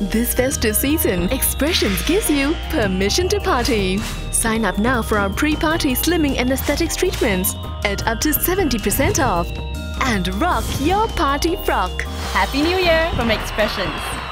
This festive season, Expressions gives you permission to party. Sign up now for our pre-party slimming and aesthetics treatments at up to 70% off. And rock your party frock. Happy New Year from Expressions.